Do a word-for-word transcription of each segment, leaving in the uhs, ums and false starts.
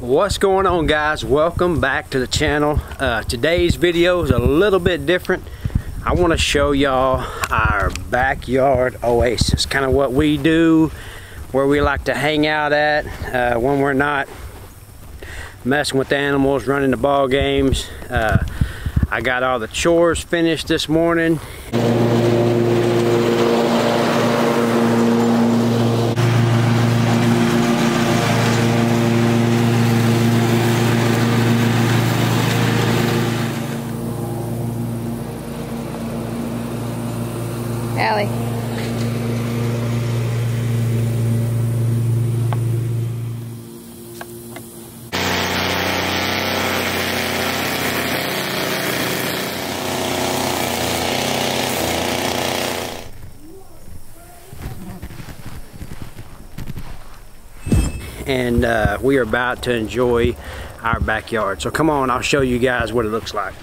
What's going on, guys? Welcome back to the channel. Uh, today's video is a little bit different. I want to show y'all our backyard oasis, kind of what we do, where we like to hang out at uh, when we're not messing with the animals, running the ball games. Uh, I got all the chores finished this morning. Allie. And uh, we are about to enjoy our backyard. So come on, I'll show you guys what it looks like.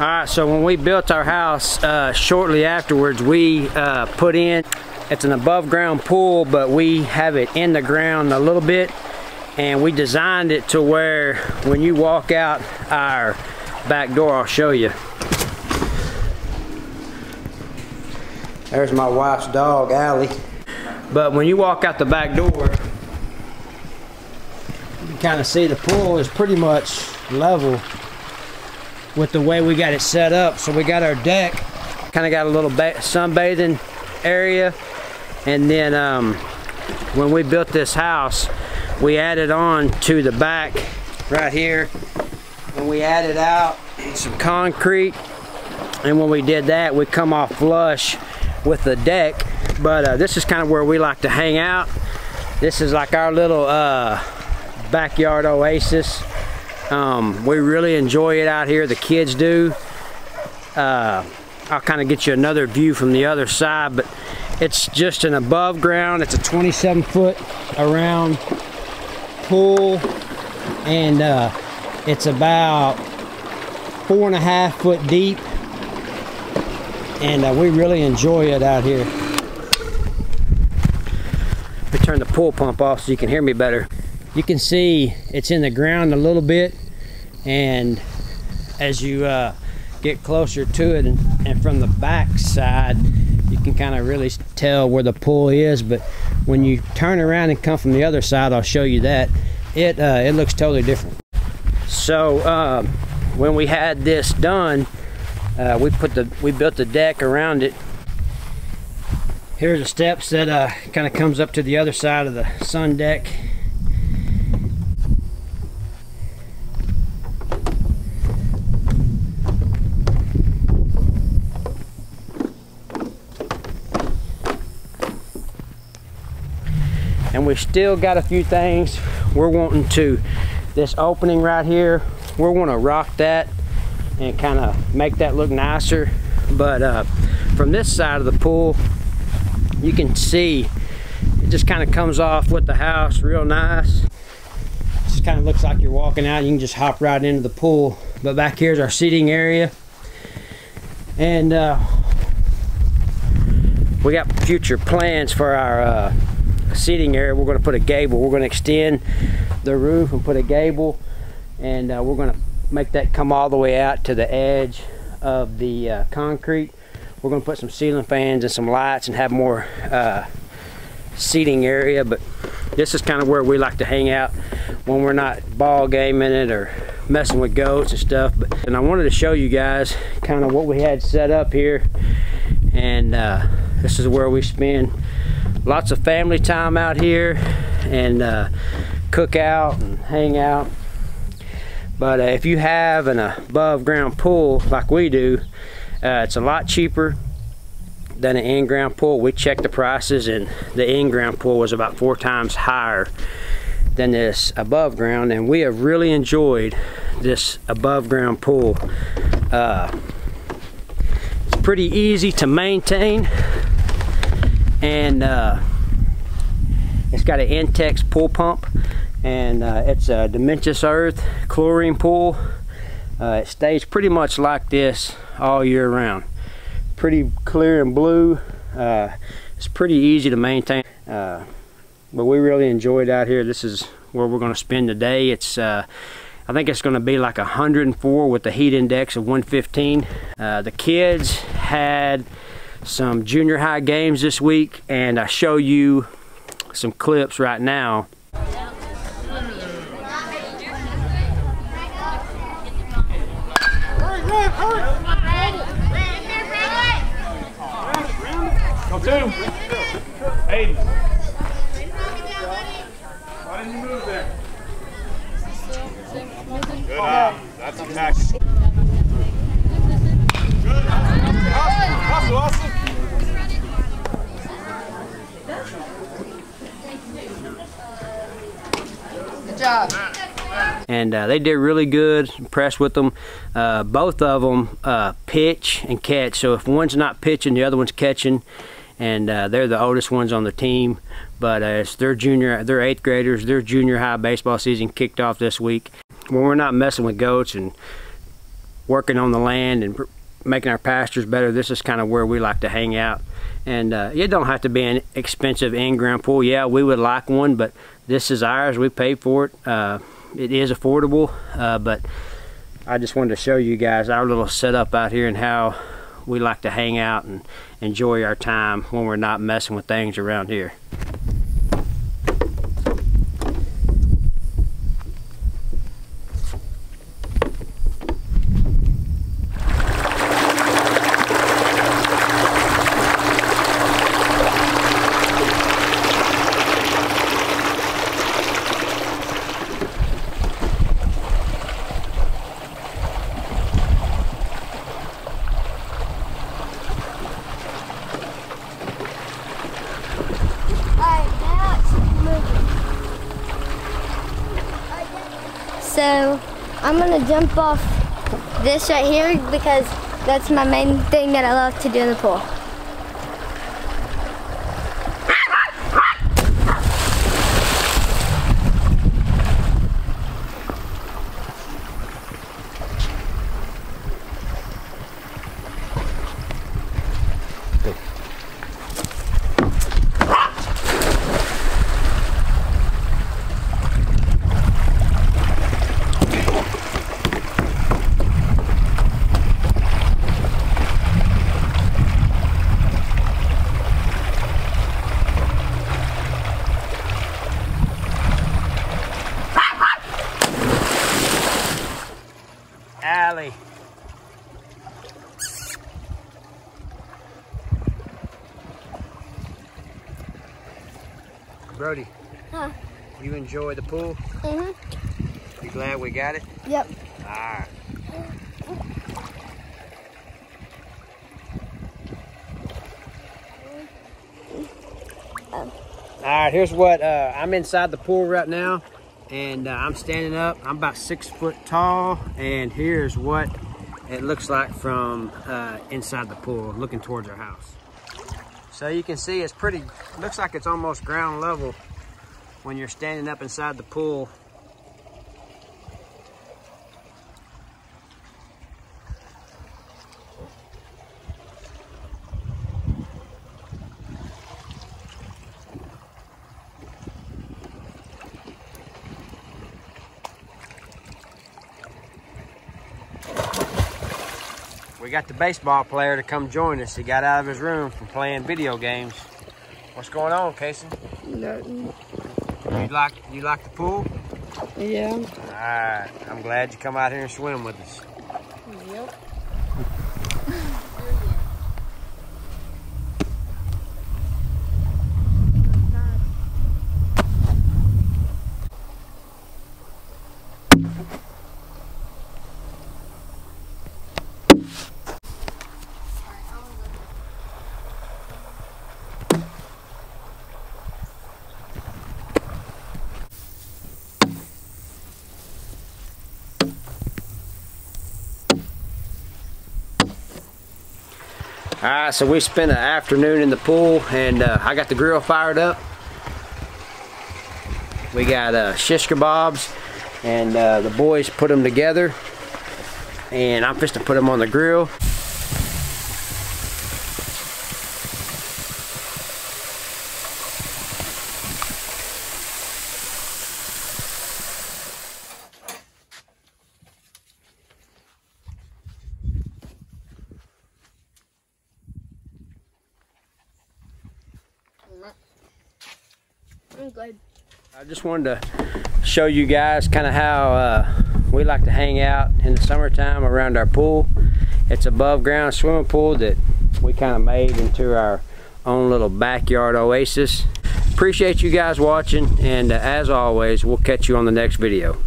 Alright, so when we built our house, uh, shortly afterwards we uh, put in, it's an above ground pool, but we have it in the ground a little bit, and we designed it to where when you walk out our back door, I'll show you. There's my wife's dog, Allie. But when you walk out the back door, you can kind of see the pool is pretty much level with the way we got it set up. So we got our deck, kind of got a little sunbathing area, and then um, when we built this house, we added on to the back right here, and we added out some concrete, and when we did that, we come off flush with the deck. But uh, this is kind of where we like to hang out. This is like our little uh, backyard oasis. Um, we really enjoy it out here, the kids do. Uh, I'll kind of get you another view from the other side, but it's just an above ground, it's a twenty-seven foot around pool, and uh, it's about four and a half foot deep, and uh, we really enjoy it out here. Let me turn the pool pump off so you can hear me better. You can see it's in the ground a little bit, and as you uh, get closer to it, and, and from the back side, you can kind of really tell where the pool is. But when you turn around and come from the other side, I'll show you that it uh, it looks totally different. So uh, when we had this done, uh, we put the we built the deck around it. Here's the steps that uh, kind of comes up to the other side of the sun deck. And we still got a few things we're wanting to, this opening right here, we're going to rock that and kind of make that look nicer. But uh, from this side of the pool, you can see it just kind of comes off with the house real nice. Just kind of looks like you're walking out, you can just hop right into the pool. But back here's our seating area, and uh, we got future plans for our uh, seating area. We're going to put a gable, we're going to extend the roof and put a gable, and uh, we're going to make that come all the way out to the edge of the uh, concrete. We're going to put some ceiling fans and some lights and have more uh, seating area. But this is kind of where we like to hang out when we're not ball gaming it or messing with goats and stuff. But, and I wanted to show you guys kind of what we had set up here, and uh, this is where we spend lots of family time out here, and uh, cook out and hang out. But uh, if you have an above ground pool like we do, uh, it's a lot cheaper than an in-ground pool. We checked the prices, and the in-ground pool was about four times higher than this above ground, and we have really enjoyed this above ground pool. Uh, it's pretty easy to maintain, and uh, it's got an Intex pool pump, and uh, it's a Dementious Earth Chlorine pool. Uh, it stays pretty much like this all year round. Pretty clear and blue. Uh, it's pretty easy to maintain. Uh, but we really enjoy it out here. This is where we're going to spend the day. It's uh, I think it's going to be like one hundred and four with the heat index of one fifteen. Uh, the kids had some junior high games this week, and I show you some clips right now. Go two. Aiden. Why didn't you move there? Good eye. That's a tackle. Good. Awesome. Awesome. Good job. And uh, they did really good. Impressed with them. Uh, both of them uh, pitch and catch. So if one's not pitching, the other one's catching. And uh, they're the oldest ones on the team, but uh, it's their junior, their eighth graders. Their junior high baseball season kicked off this week. When we're not messing with goats and working on the land and making our pastures better, this is kind of where we like to hang out. And uh, it don't have to be an expensive in-ground pool. Yeah, we would like one, but this is ours. We paid for it. Uh, it is affordable, uh, but I just wanted to show you guys our little setup out here and how we like to hang out and enjoy our time when we're not messing with things around here. So I'm gonna jump off this right here because that's my main thing that I love to do in the pool. Alley. Brody, huh? You enjoy the pool? Mm-hmm. You glad we got it? Yep. All right. All right, here's what, uh, I'm inside the pool right now. And uh, I'm standing up. I'm about six foot tall, and here's what it looks like from uh, inside the pool, looking towards our house. So you can see it's pretty, looks like it's almost ground level when you're standing up inside the pool. We got the baseball player to come join us. He got out of his room from playing video games. What's going on, Casey? Nothing. You like, you like the pool? Yeah. All right. I'm glad you come out here and swim with us. Yep. All right, so we spent an afternoon in the pool, and uh, I got the grill fired up. We got uh, shish kebabs, and uh, the boys put them together. and I'm just to put them on the grill. I'm good. I just wanted to show you guys kind of how uh, we like to hang out in the summertime around our pool. It's above ground swimming pool that we kind of made into our own little backyard oasis. Appreciate you guys watching, and uh, as always, we'll catch you on the next video.